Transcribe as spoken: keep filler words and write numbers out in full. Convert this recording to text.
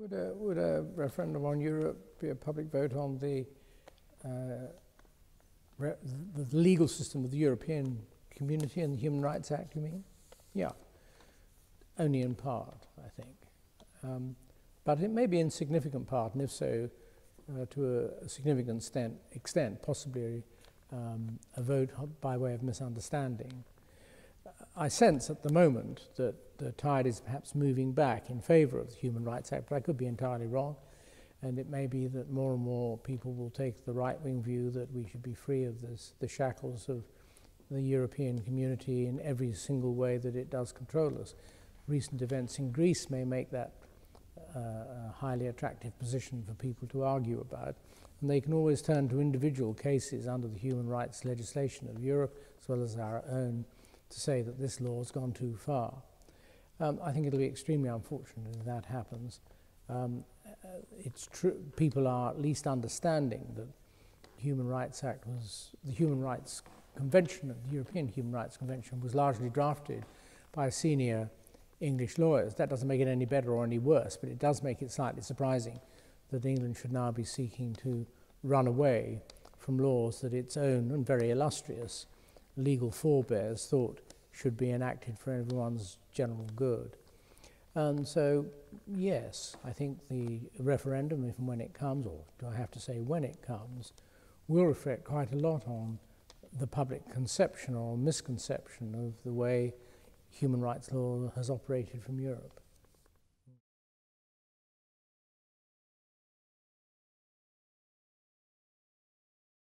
Would a, would a referendum on Europe be a public vote on the, uh, re the legal system of the European Community and the Human Rights Act, you mean? Yeah, only in part, I think. Um, but it may be in significant part, and if so, uh, to a significant extent, extent possibly um, a vote by way of misunderstanding. I sense at the moment that the tide is perhaps moving back in favour of the Human Rights Act, but I could be entirely wrong, and it may be that more and more people will take the right-wing view that we should be free of this, the shackles of the European Community in every single way that it does control us. Recent events in Greece may make that uh, a highly attractive position for people to argue about, and they can always turn to individual cases under the human rights legislation of Europe, as well as our own, to say that this law has gone too far. Um, I think it'll be extremely unfortunate if that happens. Um, it's true, people are at least understanding that the Human Rights Act was, the Human Rights Convention, the European Human Rights Convention was largely drafted by senior English lawyers. That doesn't make it any better or any worse, but it does make it slightly surprising that England should now be seeking to run away from laws that its own and very illustrious legal forebears thought should be enacted for everyone's general good. And so, yes, I think the referendum, if and when it comes, or do I have to say when it comes, will reflect quite a lot on the public conception or misconception of the way human rights law has operated from Europe.